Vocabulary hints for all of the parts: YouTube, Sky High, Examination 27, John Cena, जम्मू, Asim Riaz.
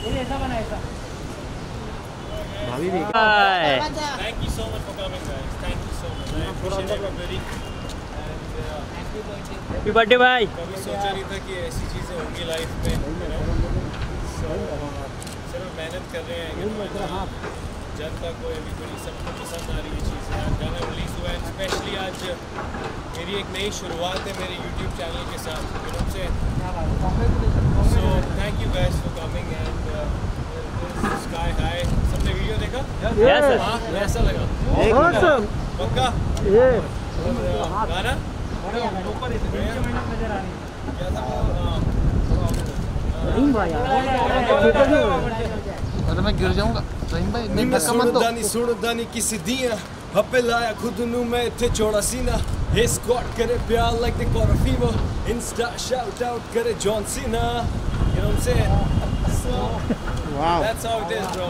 Thank you so much for coming, guys. Thank you so much. I appreciate everybody. And happy birthday. Happy birthday, भाई. कभी सोचा नहीं था कि ऐसी चीजें होंगी लाइफ में. So, सिर्फ मेहनत कर रहे हैं. जनता को एवरीबॉडी सबको पसंद आ रही है चीजें. गाना रिलीज हुआ है. स्पेशली आज मेरी एक नई शुरुआत है मेरे YouTube चैनल के साथ. So thank you guys for coming and this sky high. सबने वीडियो देखा? Yes sir. हाँ, ऐसा लगा. Awesome. पक्का? Yeah. गाना? ऊपर इस बीच में नजर आ रही. क्या था? नहीं भाई. अरे मैं गिर जाऊँगा. नहीं भाई. नहीं मैं सुनूँ दानी किसी दिया. हप्पे लाया खुद नू मैं थे जोड़ा सीना. His squad करे प्यार like the core of fever. Insta shout out करे John Cena. You know what I'm saying? So wow. That's how it is, bro.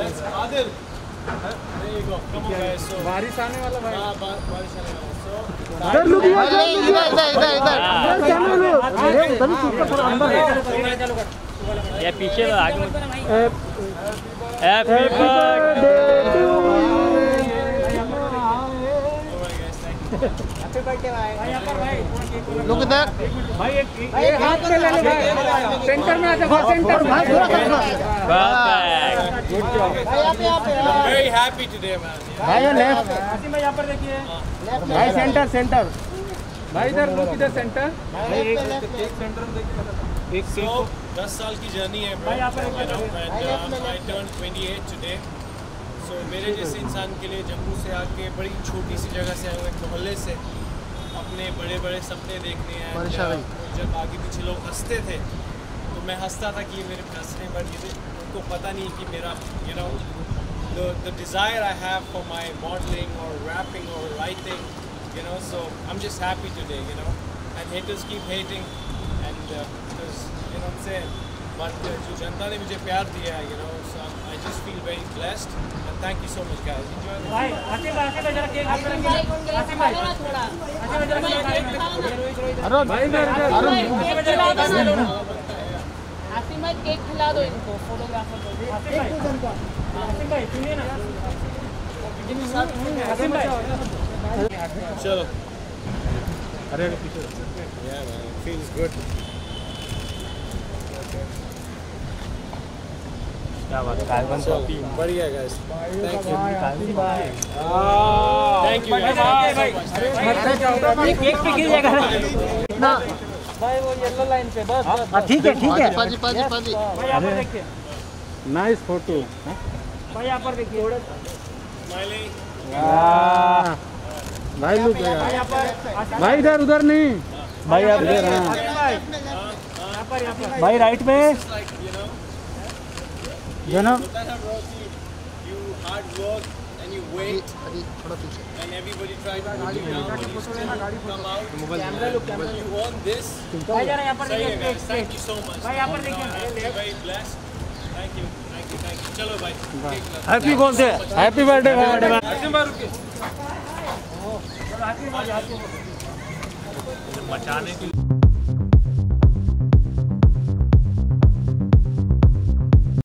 That's Adil. There you go. Come on guys. So बारिश आने वाला भाई. हाँ बारिश आने वाला. So इधर लुक इधर. ये तभी सुपर पर अंदर है. ये पीछे आगे. Happy birthday to you. लोग इधर भाई एक हाथ पे ले ले. सेंटर में आ जाओ. सेंटर में थोड़ा थोड़ा. Very happy today man. भाई लेफ्ट. आसिम भाई यहाँ पर देखिए. भाई सेंटर. भाई इधर लोग इधर सेंटर. एक सेंटर में देखिए. एक सौ 10 साल की जर्नी है भाई. यहाँ पर I turned 28 today. तो मेरे जैसे इंसान के लिए जम्मू से आके बड़ी छोटी सी जगह से आए हुए मोहल्ले से अपने बड़े बड़े सपने देखने आए. जब आगे पीछे लोग हंसते थे तो मैं हंसता था कि मेरे हंसने पर उनको पता नहीं कि मेरा you know the desire I have for my modelling और रैपिंग और writing you know. So I am just happy today you know. And haters keep hating and you know say but जो जनता ने मुझे प्यार दिया है you know. So I just feel very blessed and thank you so much guys. Enjoy. भाई आके जरा केक थोड़ा. अरे भाई आसिम भाई केक खिला दो इनको. फोटोग्राफर को आसिम भाई सुनिए ना. आसिम भाई चलो. अरे पीछे या भाई. Feels good. बढ़िया गाइस. Thank you. एक पे गिर जाएगा ना भाई. वो येलो लाइन पे बस. ठीक है पाजी. भाई आप देखिए नाइस फोटो. भाई यहाँ पर देखिए. स्माइलिंग भाई लुक. भाई इधर उधर नहीं. भाई आप इधर. भाई राइट में you know you hard work and you wait and everybody tries to come out. You want this. Bhai jara yahan par dekhiye. Thank you so much. Bhai yahan par dekhiye. Very blessed. Thank you. Chalo bhai. Happy birthday. Happy birthday bhai. Asim bhai rukiye. Asim bhai. बचाने के लिए